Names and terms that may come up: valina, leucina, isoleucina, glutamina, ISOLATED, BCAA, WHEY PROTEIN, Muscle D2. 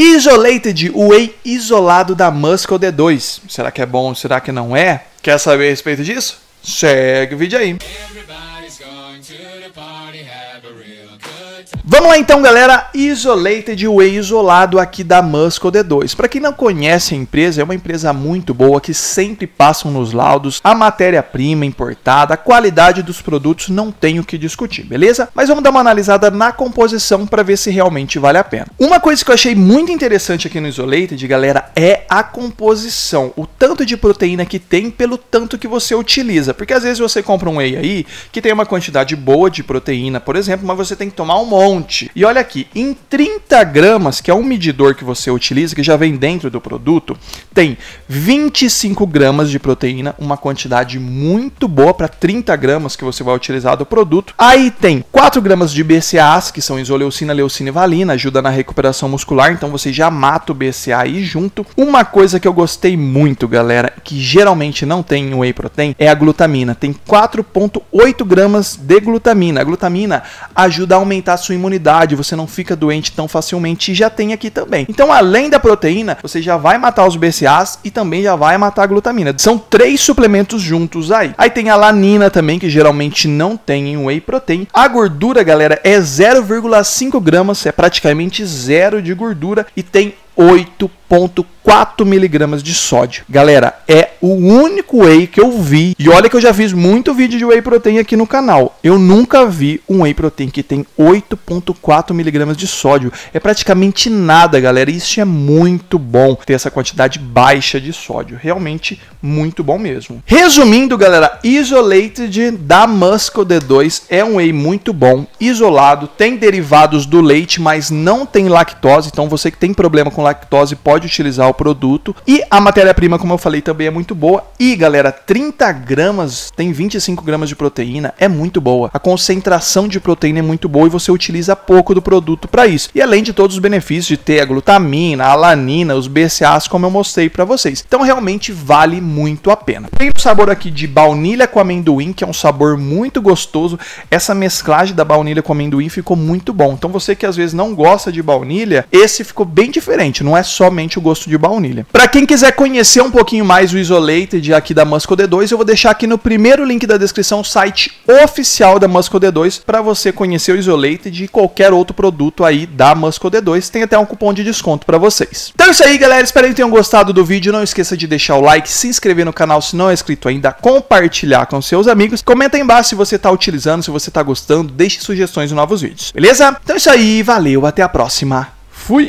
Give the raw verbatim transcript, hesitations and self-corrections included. Isolated, o whey isolado da Muscle D dois. Será que é bom? Será que não é? Quer saber a respeito disso? Segue o vídeo aí. Vamos lá então, galera, Isolated, o whey isolado aqui da Muscle D dois. Para quem não conhece a empresa, é uma empresa muito boa que sempre passam nos laudos a matéria-prima importada, a qualidade dos produtos, não tem o que discutir, beleza? Mas vamos dar uma analisada na composição para ver se realmente vale a pena. Uma coisa que eu achei muito interessante aqui no Isolated, galera, é a composição, o tanto de proteína que tem pelo tanto que você utiliza, porque às vezes você compra um whey aí que tem uma quantidade boa de proteína, por exemplo, mas você tem que tomar um monte. E olha aqui, em trinta gramas, que é um medidor que você utiliza, que já vem dentro do produto, tem vinte e cinco gramas de proteína, uma quantidade muito boa para trinta gramas que você vai utilizar do produto. Aí tem quatro gramas de B C A As, que são isoleucina, leucina e valina, ajuda na recuperação muscular, então você já mata o B C A aí junto. Uma coisa que eu gostei muito, galera, que geralmente não tem em whey protein, é a glutamina. Tem quatro vírgula oito gramas de glutamina. A glutamina ajuda a aumentar a sua imunidade. Imunidade, você não fica doente tão facilmente, e já tem aqui também. Então, além da proteína, você já vai matar os B C A As e também já vai matar a glutamina. São três suplementos juntos aí. Aí tem a lanina também, que geralmente não tem em whey protein. A gordura, galera, é zero vírgula cinco gramas, é praticamente zero de gordura e tem oito vírgula quatro miligramas de sódio. Galera, é o único whey que eu vi, e olha que eu já fiz muito vídeo de whey protein aqui no canal, eu nunca vi um whey protein que tem oito vírgula quatro miligramas de sódio. É praticamente nada, galera. Isso é muito bom, ter essa quantidade baixa de sódio, realmente muito bom mesmo. Resumindo, galera, Isolated da Muscle D dois é um whey muito bom, isolado, tem derivados do leite, mas não tem lactose, então você que tem problema com lactose pode utilizar o produto. E a matéria-prima, como eu falei, também é muito boa. E galera, trinta gramas tem vinte e cinco gramas de proteína, é muito boa. A concentração de proteína é muito boa e você utiliza pouco do produto para isso. E além de todos os benefícios de ter a glutamina, a alanina, os B C A As, como eu mostrei para vocês. Então realmente vale muito a pena. Tem o sabor aqui de baunilha com amendoim, que é um sabor muito gostoso. Essa mesclagem da baunilha com amendoim ficou muito bom. Então você que às vezes não gosta de baunilha, esse ficou bem diferente. Não é somente o gosto de baunilha. Para quem quiser conhecer um pouquinho mais o Isolated aqui da Muscle D dois, eu vou deixar aqui no primeiro link da descrição o site oficial da Muscle D dois para você conhecer o Isolated e qualquer outro produto aí da Muscle D dois. Tem até um cupom de desconto para vocês. Então é isso aí, galera. Espero que tenham gostado do vídeo. Não esqueça de deixar o like, se inscrever no canal se não é inscrito ainda, compartilhar com seus amigos. Comenta aí embaixo se você está utilizando, se você está gostando. Deixe sugestões de novos vídeos, beleza? Então é isso aí. Valeu, até a próxima. Fui!